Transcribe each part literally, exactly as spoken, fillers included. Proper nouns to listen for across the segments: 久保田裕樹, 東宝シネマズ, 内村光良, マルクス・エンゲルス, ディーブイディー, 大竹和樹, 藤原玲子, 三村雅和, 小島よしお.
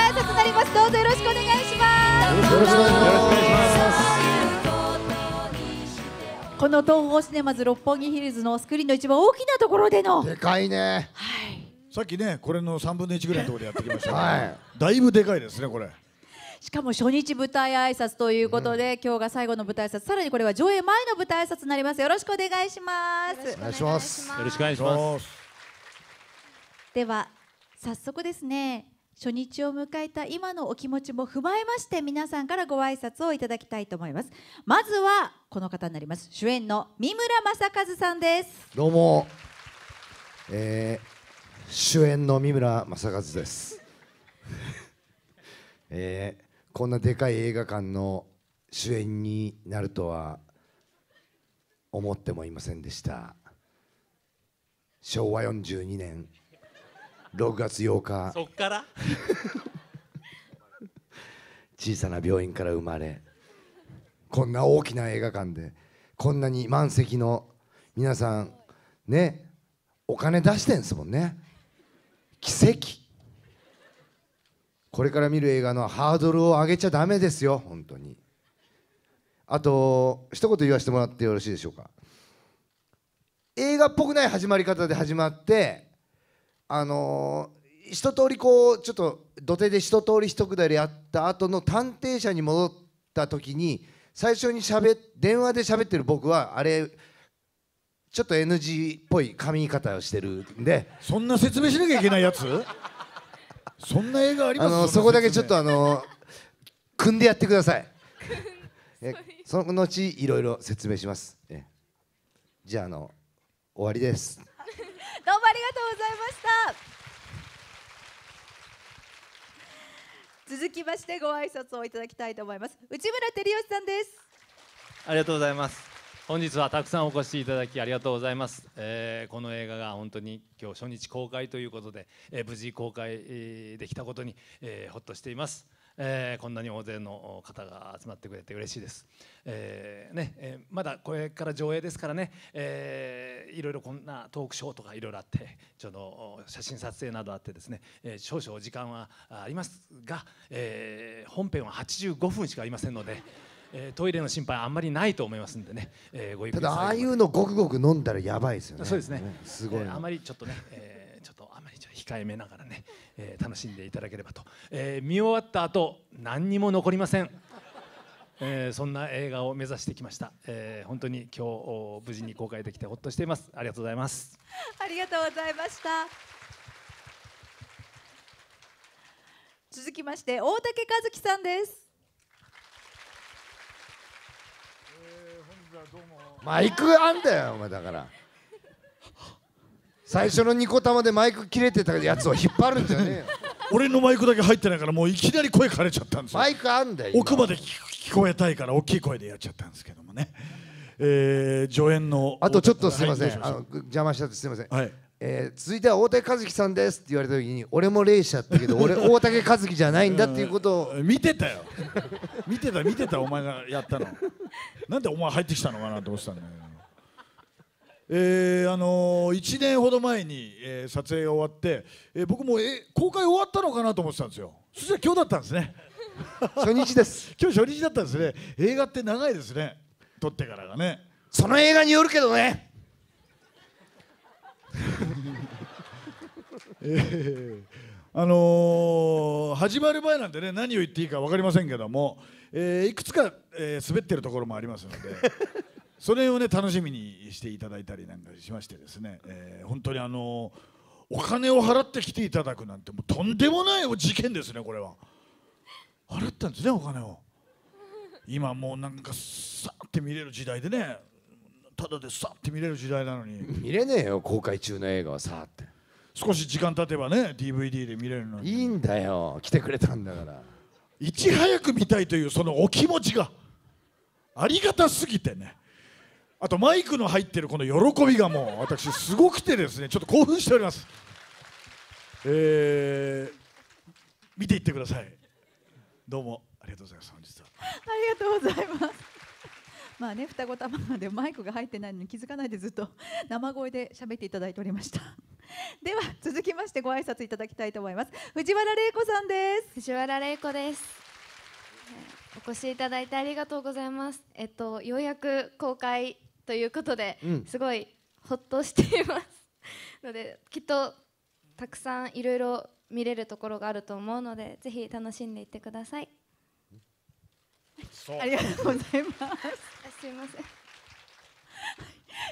挨拶になります。どうぞよろしくお願いします。よろしくお願いします。この東宝シネマズ六本木ヒルズのスクリーンの一番大きなところでのでかいね、はい、さっきねこれのさんぶんのいちぐらいのところでやってきましたね、はい、だいぶでかいですねこれ。しかも初日舞台挨拶ということで、うん、今日が最後の舞台挨拶、さらにこれは上映前の舞台挨拶になります。よろしくお願いします。お願いします。よろしくお願いします。では早速ですね、初日を迎えた今のお気持ちも踏まえまして、皆さんからご挨拶をいただきたいと思います。まずはこの方になります。主演の三村雅和さんです。どうも、えー、主演の三村雅和です。えーこんなでかい映画館の主演になるとは思ってもいませんでした。しょうわよんじゅうにねんろくがつようか、そっから小さな病院から生まれ、こんな大きな映画館でこんなに満席の皆さんね、お金出してんすもんね。奇跡。これから見る映画のハードルを上げちゃダメですよ、本当に。あと一言言わせてもらってよろしいでしょうか。映画っぽくない始まり方で始まって、あのー、一通りこうちょっと土手で一通り一下りあった後の探偵社に戻った時に、最初にしゃべ電話で喋ってる僕はあれちょっと エヌジー っぽい髪型をしてるんで、そんな説明しなきゃいけないやつそんな映画あります？あのそこだけちょっとあの組んでやってください。えその後いろいろ説明します。えじゃあ、あの終わりです。どうもありがとうございました。続きましてご挨拶をいただきたいと思います。内村光良さんです。ありがとうございます。本日はたくさんお越しいただきありがとうございます、えー、この映画が本当に今日初日公開ということで、えー、無事公開できたことに、えー、ほっとしています、えー、こんなに大勢の方が集まってくれて嬉しいです、えーねえー、まだこれから上映ですからね、えー、いろいろこんなトークショーとかいろいろあってちょっと写真撮影などあってですね、えー、少々時間はありますが、えー、本編ははちじゅうごふんしかありませんのでトイレの心配あんまりないと思いますんでね、えー、ごゆっくり。ただああいうのごくごく飲んだらやばいですよね。そうですね。すごい、えー、あまりちょっとね、えー、ちょっとあまりちょっと控えめながらね、えー、楽しんでいただければと、えー、見終わった後何にも残りません、えー、そんな映画を目指してきました、えー、本当に今日無事に公開できてほっとしています。ありがとうございます。ありがとうございました。続きまして大竹和樹さんです。マイクあんだよお前。だから最初のニコ玉でマイク切れてたやつを引っ張るんじゃねえよ俺のマイクだけ入ってないからもういきなり声枯れちゃったんですよ。マイクあんだよ。奥まで聞こえたいから大きい声でやっちゃったんですけどもね、えー、助演のあとちょっとすいません、はい、あの邪魔しちゃってすいません、はい、えー、続いては大竹和樹さんですって言われた時に俺もレイシャだけど俺大竹和樹じゃないんだっていうことを見てたよ見てた見てたお前がやったのなんでお前入ってきたのかなと思ってたんだけど、えーあのー、いちねんほど前に、えー、撮影が終わって、えー、僕も、えー、公開終わったのかなと思ってたんですよ。そしたら今日だったんですね初日です今日初日だったんですね。映画って長いですね、撮ってからがね。その映画によるけどねえー、あのー、始まる前なんでね何を言っていいか分かりませんけども、えー、いくつか、えー、滑ってるところもありますのでそれをね楽しみにしていただいたりなんかしましてですね、えー、本当にあのー、お金を払って来ていただくなんてもうとんでもない事件ですね。これは払ったんですね、お金を。今もうなんかさーって見れる時代でね、ただでさーって見れる時代なのに見れねえよ公開中の映画は。さーって少し時間経てばね ディーブイディー で見れるのにいいんだよ、来てくれたんだから。いち早く見たいというそのお気持ちがありがたすぎてね、あとマイクの入ってるこの喜びがもう私すごくてですねちょっと興奮しております。えー、見ていってください。どうもありがとうございます。本日はありがとうございます。まあね、双子玉でマイクが入ってないのに気づかないでずっと生声で喋っていただいておりましたでは続きましてご挨拶いただきたいと思います。藤原玲子さんです。藤原玲子です。お越しいただいてありがとうございます。えっとようやく公開ということで、うん、すごいほっとしていますので、きっとたくさんいろいろ見れるところがあると思うので、ぜひ楽しんでいってください。ありがとうございます。すみません。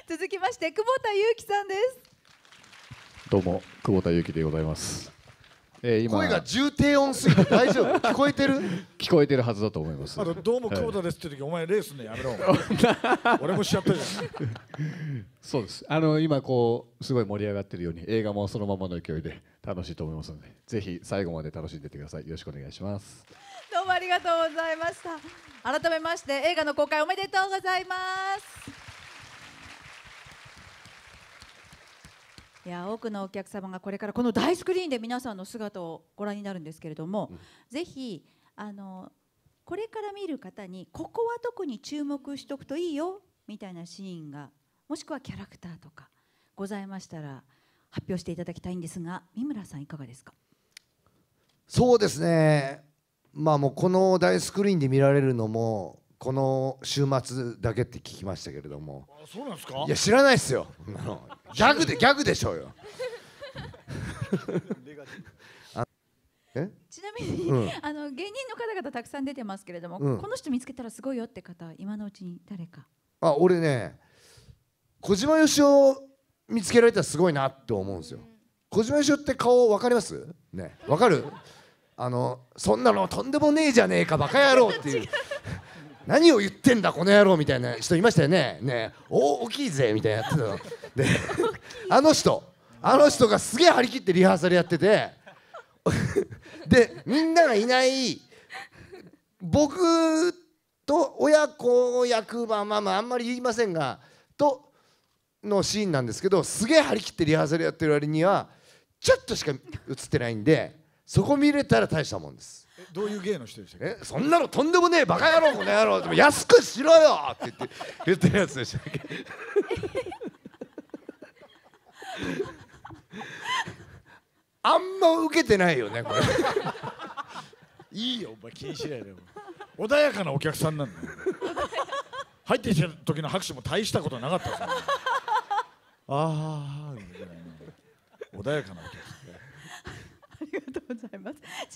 続きまして久保田裕樹さんです。どうも久保田裕樹でございます。えー、今声が重低音すぎて大丈夫聞こえてる聞こえてるはずだと思います。あのどうも久保田ですって時、はい、お前レースねやめろ俺もしちゃったじゃんそうです。あの今こうすごい盛り上がってるように映画もそのままの勢いで楽しいと思いますので、ぜひ最後まで楽しんでいってください。よろしくお願いします。どうもありがとうございました。改めまして映画の公開おめでとうございます。いや、多くのお客様がこれからこの大スクリーンで皆さんの姿をご覧になるんですけれども、うん、ぜひあのこれから見る方にここは特に注目しておくといいよみたいなシーンが、もしくはキャラクターとかございましたら発表していただきたいんですが、三村さんいかがですか？そうですね、まあ、もうこの大スクリーンで見られるのもこの週末だけって聞きましたけれども。あ、そうなんですか？いや知らないですよギャグでギャグでしょうよえ、ちなみに、うん、あの芸人の方々たくさん出てますけれども、うん、この人見つけたらすごいよって方今のうちに誰か。あ、俺ね、小島よしお見つけられたらすごいなと思うんですよ、うん、小島よしおって顔わかりますね、わかるあのそんなのとんでもねえじゃねえかバカ野郎っていう何を言ってんだこの野郎みたいな人いましたよね。ねえ、お大きいぜみたいなやってたのであの人あの人がすげえ張り切ってリハーサルやっててでみんながいない僕と親子役、まあまあまああんまり言いませんがとのシーンなんですけど、すげえ張り切ってリハーサルやってる割にはちょっとしか映ってないんで、そこ見れたら大したもんです。どういう芸の人でしたっけ？え、そんなのとんでもねえバカ野郎この野郎でも安くしろよって言って言ってるやつでしたっけあんま受けてないよねこれいいよお前気にしないで、穏やかなお客さんなんだよ入ってきた時の拍手も大したことなかったですよねああ、ね、穏やかなお客さん。ありがとうございます。ち